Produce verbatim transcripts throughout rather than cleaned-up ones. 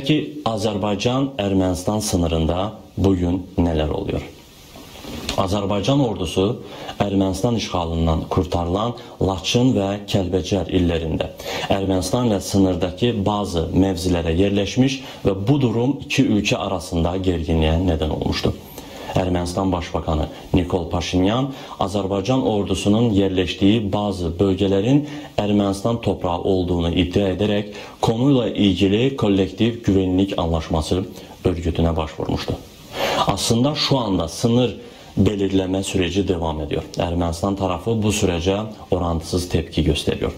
Peki Azerbaycan-Ermenistan sınırında bugün neler oluyor? Azerbaycan ordusu Ermenistan işğalından kurtarılan Laçın və Kelbecer illərində Ermenistan ilə sınırdakı bazı mevzilərə yerleşmiş və bu durum iki ülke arasında gerginliğe neden olmuştu. Ermenistan Başbakanı Nikol Paşinyan Azerbaycan ordusunun yerleştiği bazı bölgelerin Ermenistan toprağı olduğunu iddia ederek konuyla ilgili Kollektiv Güvenlik Anlaşması örgütüne başvurmuştu. Aslında şu anda sınır belirleme süreci devam ediyor. Ermenistan tarafı bu sürece orantısız tepki gösteriyor.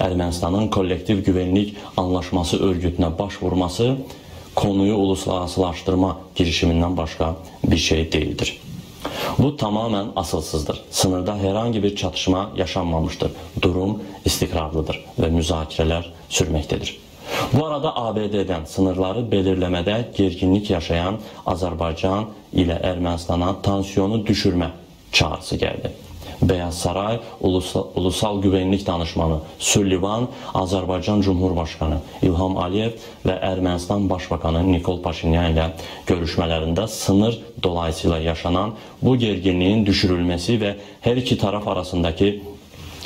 Ermenistan'ın Kollektiv Güvenlik Anlaşması örgütüne başvurması konuyu uluslararasılaştırma girişiminden başka bir şey değildir. Bu tamamen asılsızdır. Sınırda herhangi bir çatışma yaşanmamıştır. Durum istikrarlıdır ve müzakereler sürmektedir. Bu arada A B D'den sınırları belirlemede gerginlik yaşayan Azerbaycan ile Ermenistan'a tansiyonu düşürme çağrısı geldi. Beyaz Saray Ulusal, Ulusal Güvenlik Danışmanı Sullivan, Azerbaycan Cumhurbaşkanı İlham Aliyev ve Ermenistan Başbakanı Nikol Paşinyan ile görüşmelerinde sınır dolayısıyla yaşanan bu gerginliğin düşürülmesi ve her iki taraf arasındaki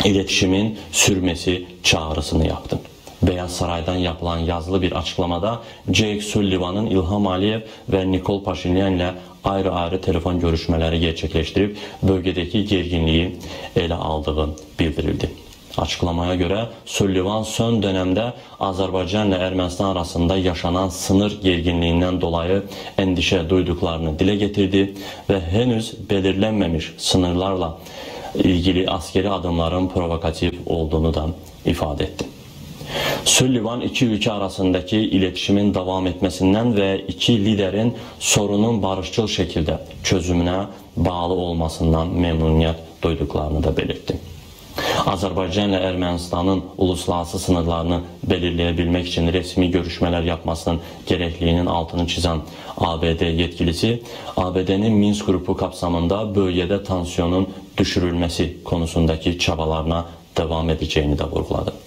iletişimin sürmesi çağrısını yaptı. Beyaz Saray'dan yapılan yazılı bir açıklamada Jake Sullivan'ın İlham Aliyev ve Nikol Paşinyan ile ayrı-ayrı telefon görüşmeleri gerçekleştirip bölgedeki gerginliği ele aldığı bildirildi. Açıklamaya göre Sullivan son dönemde Azerbaycan ile Ermenistan arasında yaşanan sınır gerginliğinden dolayı endişe duyduklarını dile getirdi ve henüz belirlenmemiş sınırlarla ilgili askeri adımların provokatif olduğunu da ifade etti. Sullivan iki ülke arasındaki iletişimin devam etmesinden ve iki liderin sorunun barışçıl şekilde çözümüne bağlı olmasından memnuniyet duyduklarını da belirtti. Azerbaycan ile Ermenistan'ın uluslararası sınırlarını belirleyebilmek için resmi görüşmeler yapmasının gerekliliğinin altını çizen A B D yetkilisi, A B D'nin Minsk Grubu kapsamında bölgede tansiyonun düşürülmesi konusundaki çabalarına devam edeceğini de vurguladı.